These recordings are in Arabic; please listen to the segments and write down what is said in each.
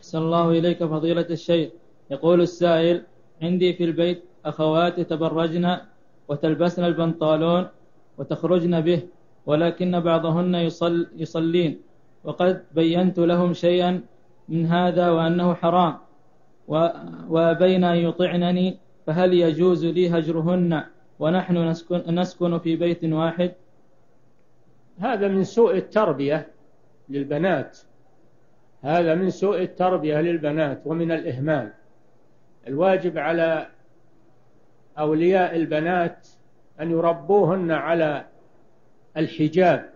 أحسن الله إليك فضيلة الشيخ. يقول السائل: عندي في البيت أخوات يتبرجن وتلبسن البنطالون وتخرجن به، ولكن بعضهن يصلين، وقد بينت لهم شيئا من هذا وأنه حرام، وأبين أن يطعنني، فهل يجوز لي هجرهن ونحن نسكن في بيت واحد؟ هذا من سوء التربية للبنات، هذا من سوء التربية للبنات ومن الإهمال. الواجب على أولياء البنات أن يربوهن على الحجاب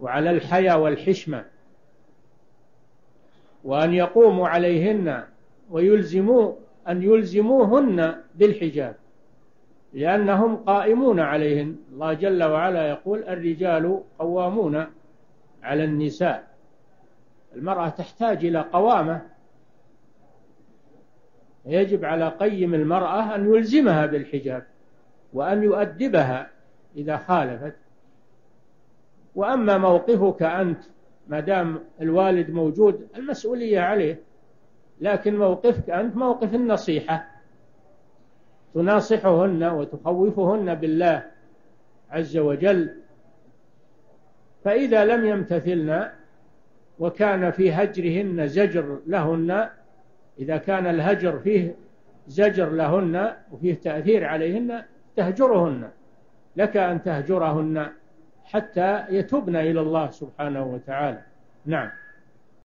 وعلى الحياء والحشمة، وأن يقوموا عليهن وأن يلزموهن بالحجاب، لأنهم قائمون عليهن. الله جل وعلا يقول: الرجال قوامون على النساء. المرأة تحتاج إلى قوامة، يجب على قيم المرأة أن يلزمها بالحجاب وأن يؤدبها إذا خالفت. وأما موقفك أنت ما دام الوالد موجود المسؤولية عليه، لكن موقفك أنت موقف النصيحة، تناصحهن وتخوفهن بالله عز وجل. فإذا لم يمتثلن وكان في هجرهن زجر لهن، إذا كان الهجر فيه زجر لهن وفيه تأثير عليهن، تهجرهن. لك أن تهجرهن حتى يتوبن إلى الله سبحانه وتعالى. نعم.